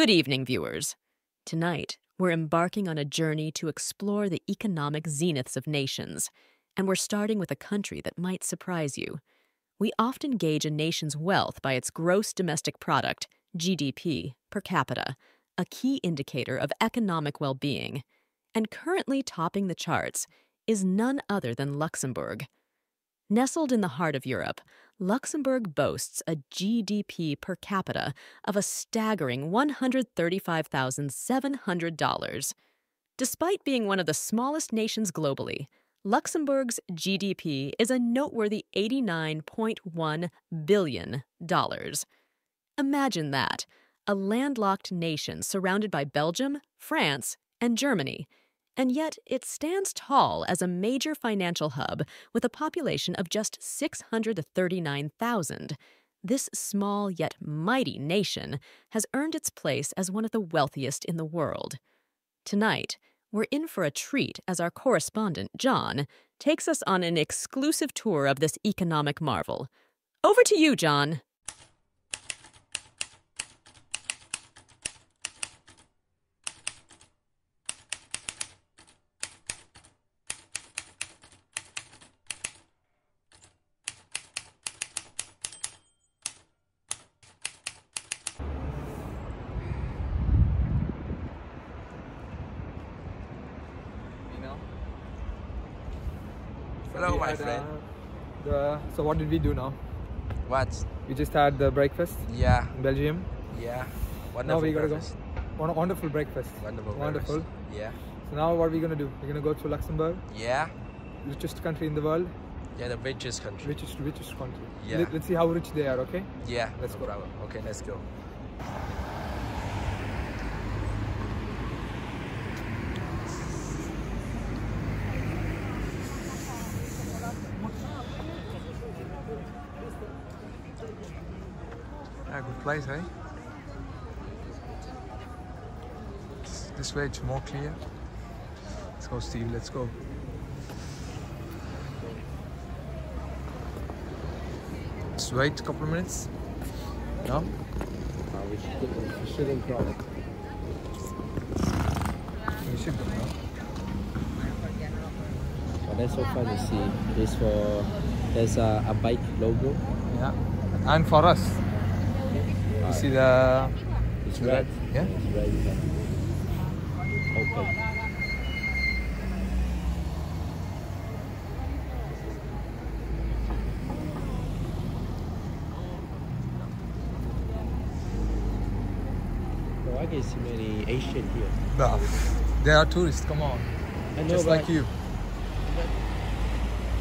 Good evening, viewers. Tonight, we're embarking on a journey to explore the economic zeniths of nations, and we're starting with a country that might surprise you. We often gauge a nation's wealth by its gross domestic product, GDP, per capita, a key indicator of economic well-being. And currently topping the charts is none other than Luxembourg. Nestled in the heart of Europe, Luxembourg boasts a GDP per capita of a staggering $135,700. Despite being one of the smallest nations globally, Luxembourg's GDP is a noteworthy $89.1 billion. Imagine that, a landlocked nation surrounded by Belgium, France, and Germany, and yet it stands tall as a major financial hub with a population of just 639,000. This small yet mighty nation has earned its place as one of the wealthiest in the world. Tonight, we're in for a treat as our correspondent, John, takes us on an exclusive tour of this economic marvel. Over to you, John. Hello, my friend. So what did we do now? What? We just had the breakfast. Yeah. In Belgium. Yeah. Wonderful. Now we gotta go. Wonderful breakfast. Wonderful. Yeah. So now what are we gonna do? We're gonna go to Luxembourg. Yeah. Richest country in the world. Yeah, the richest country. Richest country. Yeah. Let's see how rich they are. Okay. Yeah. Let's go. Problem. Okay, let's go. Good place, eh? This way it's more clear. Let's go, Steve, let's go. Just wait a couple of minutes. No? We shouldn't go. We should go, no? But that's so fun to see. There's a bike logo. Yeah. And for us. You see the... It's red. Yeah? It's red, yeah. Okay. Well, I can't see many Asian here. No. They are tourists, come on. I know, just like you.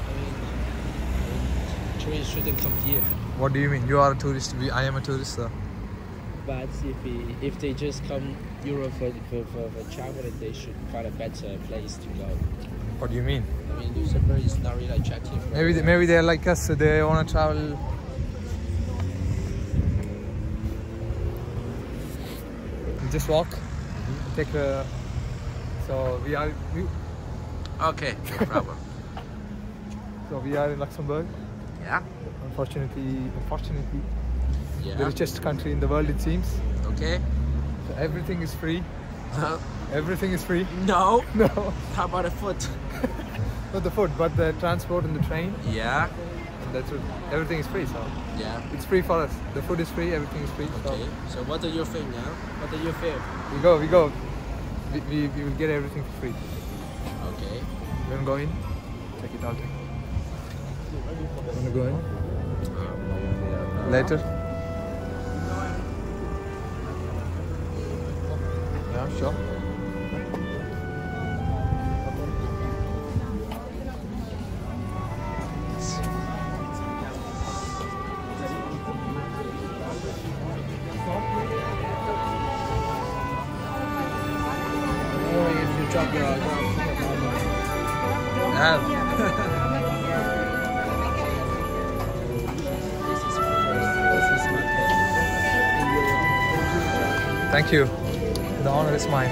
I mean, tourists shouldn't come here. What do you mean? You are a tourist, I am a tourist, sir. But if they just come Europe for travel, they should find a better place to go. What do you mean? I mean, Luxembourg is not really attractive. Maybe they're like us, so they want to travel. Just walk. Mm-hmm. Take a. So we are. Okay, no problem. So we are in Luxembourg. Yeah. Unfortunately. Yeah. The richest country in the world, it seems. Okay. So everything is free. Everything is free. No. No. How about the food? Not the food, but the transport and the train. Yeah. And that's what, everything is free, so. Yeah. It's free for us. The food is free. Everything is free. Okay. So what are your fame now? What are your fame? We go. We will get everything for free. Okay. We're gonna go in. Check it out. Wanna go in? Later. Sure. Thank you. The honor is mine.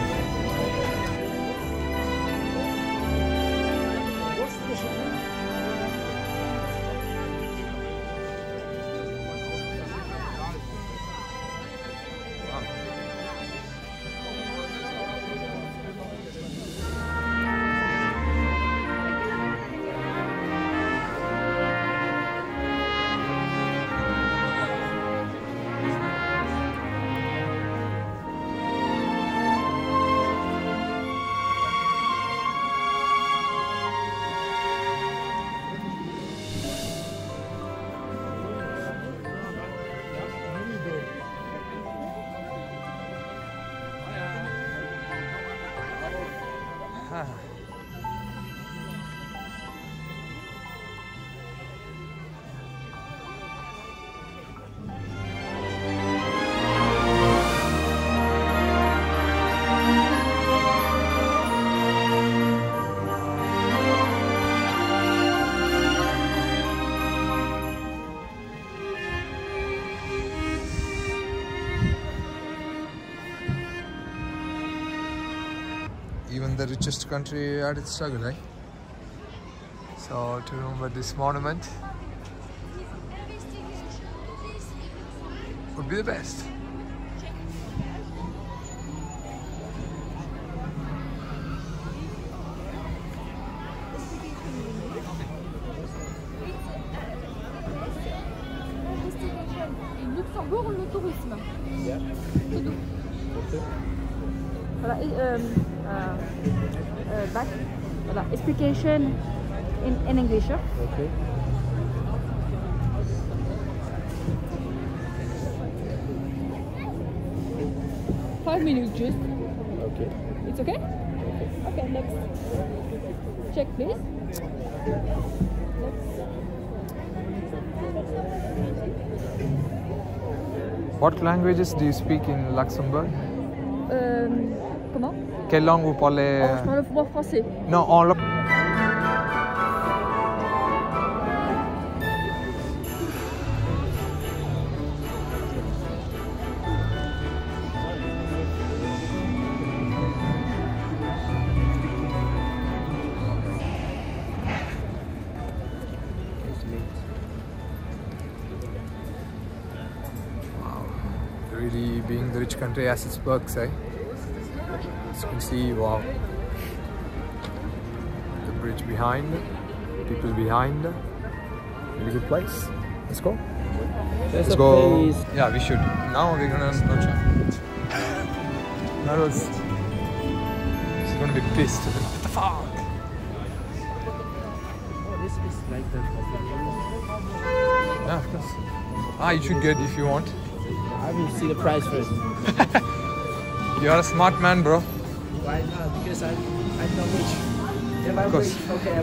the richest country had its struggle, right? So to remember this monument would be the best. Explication in English. Huh? Okay. Five minutes, just. Okay. It's okay? Okay. Okay. Next. Check, please. What languages do you speak in Luxembourg? Comment? Quelle langue vous parlez? Oh, je parle français. Non, en really being the rich country as its perks, eh? As you can see, wow, the bridge behind, people behind, really good place. Let's go. Let's go. Yeah, we should. Now we're gonna He's gonna be pissed. What the fuck? Oh, this is like that. Yeah, of course. Ah, you should get if you want. I will see the price first. You are a smart man, bro. Why not? Because I'm not rich. If I'm rich, okay,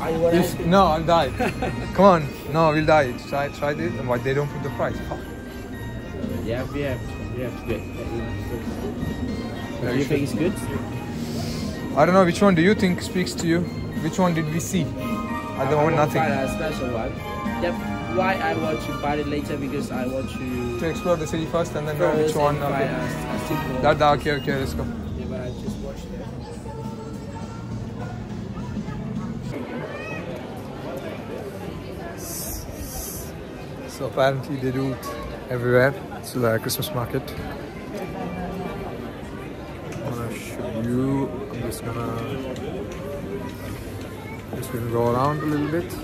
I'll buy it. No, I'll die. Come on. No, we'll die. Try this. And why they don't put the price? Fuck. Yeah, we have to get. Do you think it's good? I don't know. Which one do you think speaks to you? Which one did we see? At the moment, nothing. A special one. Yep. Why I want to buy it later, because I want to explore the city first and then know which one. Okay, let's go. Yeah, but I just watched that. So apparently they do it everywhere. It's the Christmas market. I'm gonna show you. I'm just gonna go around a little bit. It's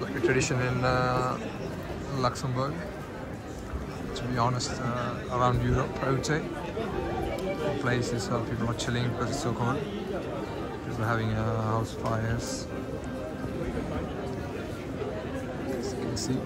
like a tradition in Luxembourg. To be honest, around Europe, I would say. Places where people are chilling because it's so cold. People are having house fires. As you can see.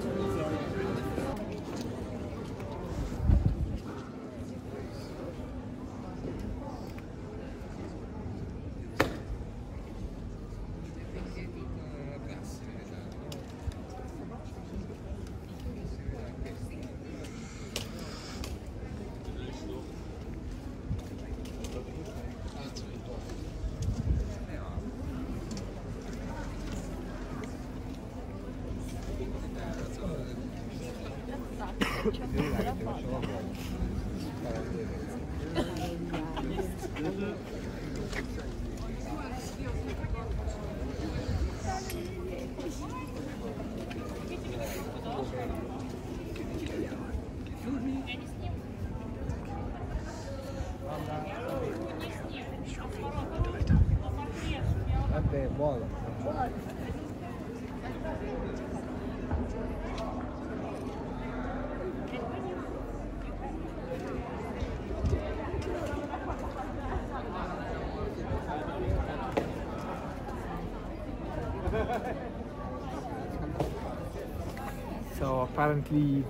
So apparently,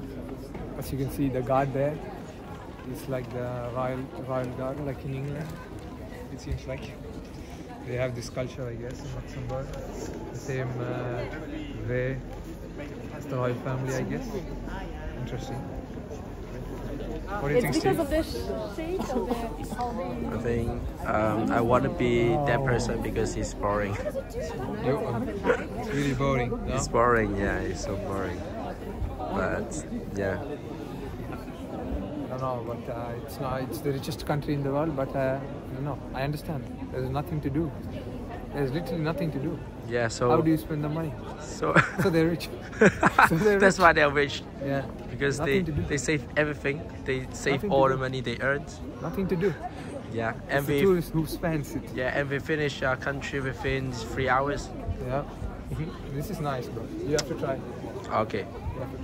as you can see, the guard there is like the royal guard, like in England. It seems like they have this culture, I guess, in Luxembourg. The same way as the royal family, I guess. Interesting. What do you think, Steve? It's because of the shape of the... I think I want to be that person because he's boring. It's really boring. No? It's boring, yeah, it's so boring. But, yeah. I don't know, but it's not. It's the richest country in the world, but I don't know. I understand. There's nothing to do. There's literally nothing to do. Yeah, so how do you spend the money? So they're rich. That's why they're rich. Yeah, because they save everything. They save nothing all the money they earned. Nothing to do. Yeah, it's and the tourist who spends it. Yeah, and we finish our country within 3 hours. Yeah, this is nice, bro. You have to try. Okay. You have to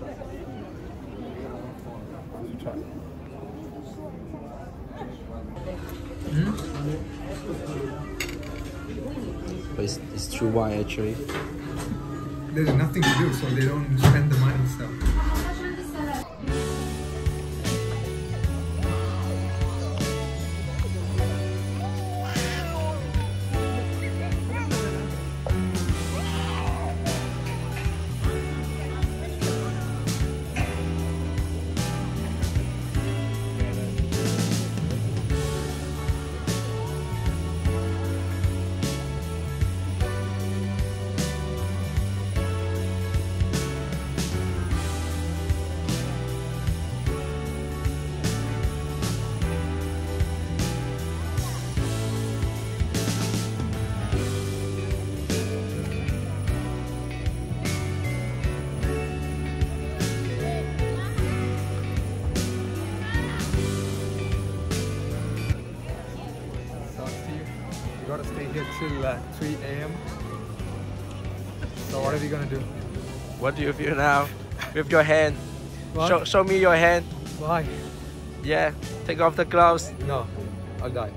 try. But it's true why actually. There's nothing to do, so they don't spend the money and stuff. Till 3 a.m. So what are we gonna do? What do you feel now? With your hand. Show me your hand. Why? Yeah, take off the gloves. No, I'll die.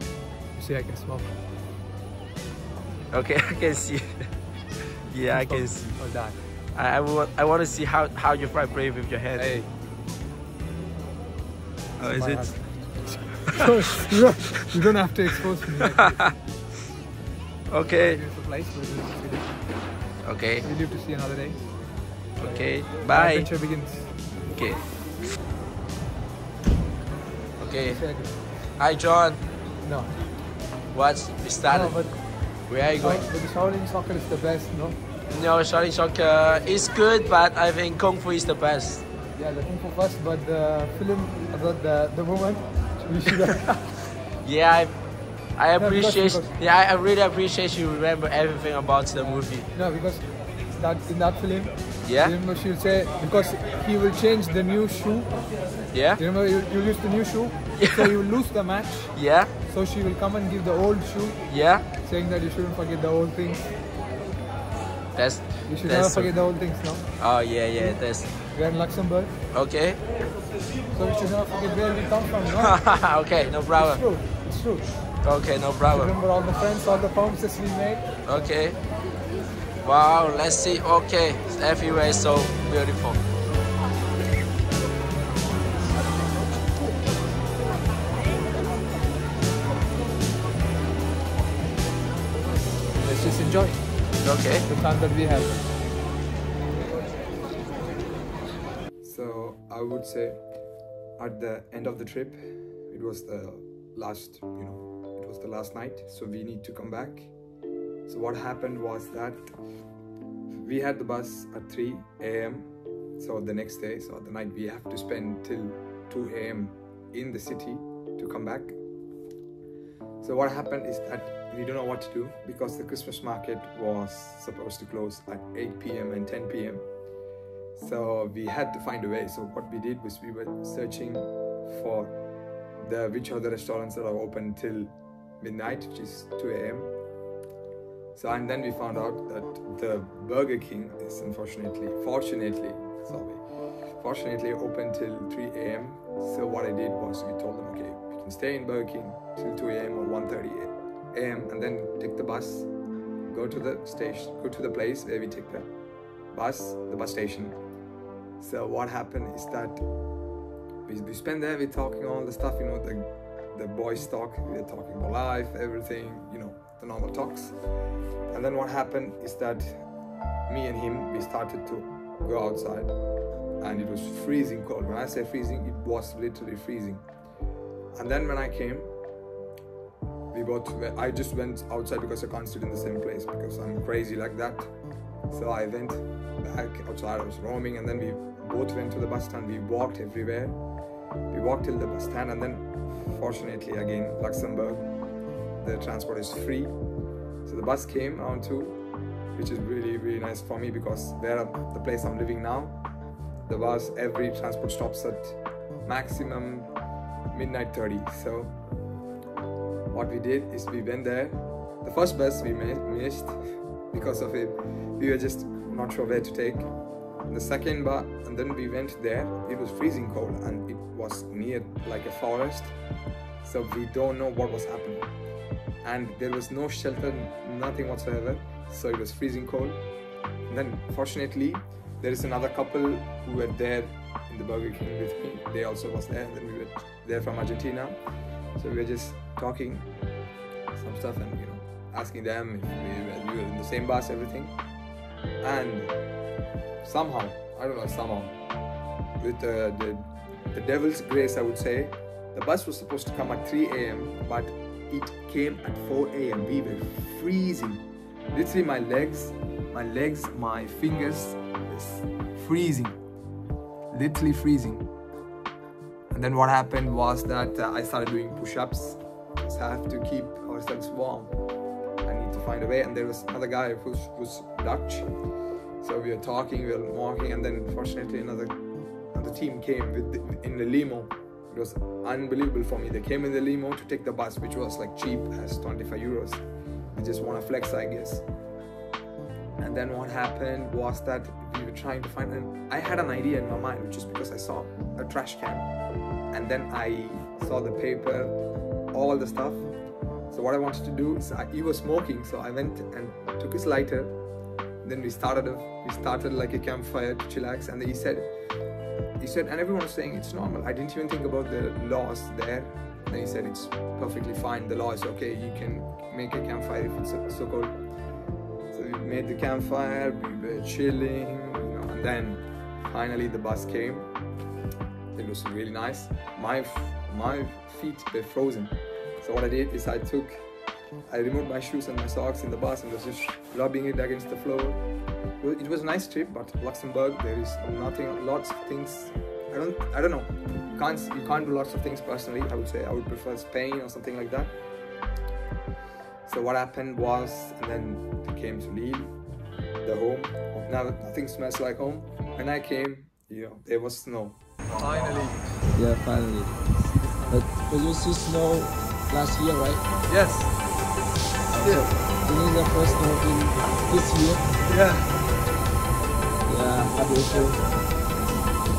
You see, I can smoke. Okay, I can see. Yeah, I can see. I'll die. I want to see how you vibrate with your hand. Hey. Oh, is it? You don't have to expose me like this. Okay. Okay. We live to see another day. Okay. Bye. Adventure begins. Okay. Okay. Hi, John. No. What? We started. No, where are you going? But the Shaolin Soccer is the best, no? No, Shaolin Soccer is good, but I think Kung Fu is the best. Yeah, the Kung Fu first, but the film about the woman, we should have... Yeah, I appreciate. No, I really appreciate you remember everything about the movie. No, because in that film, yeah, you remember she'll say because he will change the new shoe. Yeah, you remember you use the new shoe, yeah. So you lose the match. Yeah. So she will come and give the old shoe. Yeah. Saying that you shouldn't forget the old things. You should never forget the old things, no? Oh yeah, that's. We're in Luxembourg. Okay. So we should never forget where we come from, no? Okay, no problem. It's true. It's true. Okay, no problem. Remember all the friends, all the promises we made. Okay. Wow, let's see. Okay, it's everywhere so beautiful. Let's just enjoy. Okay. The time that we have. So I would say, at the end of the trip, it was the last, the last night, so we need to come back. So what happened was that we had the bus at 3 a.m. so the next day, so the night we have to spend till 2 a.m. in the city to come back. So what happened is that we don't know what to do because the Christmas market was supposed to close at 8 p.m. and 10 p.m. so we had to find a way. So what we did was we were searching for which are the restaurants that are open till midnight, which is 2 a.m. So and then we found out that the Burger King is fortunately open till 3 a.m. So what I did was we told them, okay, we can stay in Burger King till 2 a.m. or 1:30 a.m. and then take the bus, go to the station, go to the place where we take the bus station. So what happened is that we spent there, we're talking all the stuff, the boys talk, we were talking about life, everything, the normal talks. And then what happened is that me and him, we started to go outside and it was freezing cold. When I say freezing, it was literally freezing. And then when I came, I just went outside because I can't sit in the same place because I'm crazy like that. So I went back outside, I was roaming, and then we both went to the bus stand. We walked everywhere. We walked till the bus stand, and then fortunately again, Luxembourg, the transport is free. So the bus came around 2, which is really, really nice for me because the place I'm living now, the bus, every transport stops at maximum midnight 30. So what we did is we went there. The first bus we missed because of it. We were just not sure where to take. The second bus, and then we went there. It was freezing cold and it was near like a forest. So we don't know what was happening. And there was no shelter, nothing whatsoever. So it was freezing cold. And then fortunately, there is another couple who were there in the Burger King with me. They also was there. And then we were there from Argentina. So we were just talking some stuff and, you know, asking them if we were in the same bus, everything. And somehow, I don't know, with the devil's grace, I would say, the bus was supposed to come at 3 AM, but it came at 4 AM. We were freezing. Literally my legs, my fingers, freezing. Literally freezing. And then what happened was that I started doing push-ups. So I have to keep ourselves warm. I need to find a way. And there was another guy who was Dutch. So we were talking, we were walking, and then fortunately another team came in the limo. It was unbelievable for me. They came in the limo to take the bus, which was like cheap as 25 euros. I just want to flex, I guess. And then what happened was that we were trying to find, and I had an idea in my mind, which is because I saw a trash can. And then I saw the paper, all the stuff. So what I wanted to do is, he was smoking, so I went and took his lighter. Then we started like a campfire to chillax, and he said, and everyone was saying it's normal. I didn't even think about the laws there. And then he said it's perfectly fine. The law is okay. You can make a campfire if it's so cold. So we made the campfire. We were chilling, you know, and then finally the bus came. It was really nice. My feet were frozen. So what I did is I removed my shoes and my socks in the bus and was just rubbing it against the floor. It was a nice trip, but Luxembourg, there is nothing, lots of things. I don't know. You can't do lots of things personally. I would say I would prefer Spain or something like that. So what happened was, and then I came to leave the home. Now nothing smells like home. When I came, you know, there was snow. Finally. Yeah, finally. But you see snow last year, right? Yes. Yeah. So, this is the first snow in this year. Yeah. Yeah, obviously.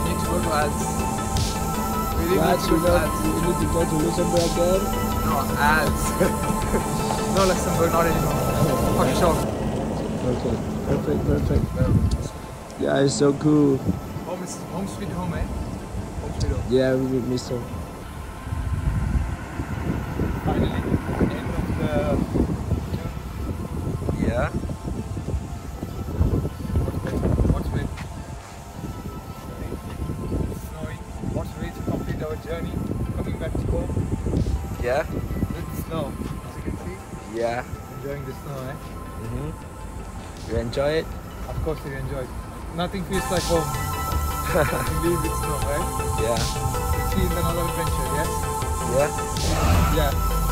We need to go to ads. We need to go to Luxembourg again. No, ads. No, Luxembourg, not anymore. Oh, for sure. Okay, perfect. Yeah, it's so cool. Home sweet home, eh? Home sweet home. Yeah, we will miss home. Yeah. What way? It's snowing. What way to complete our journey? Coming back to home? Yeah. With the snow, as you can see. Yeah. Enjoying the snow, eh? Mm-hmm. You enjoy it? Of course you enjoy it. Nothing feels like home. Leave with snow, right? Yeah. See, it's another adventure, yes? Yeah. Yeah.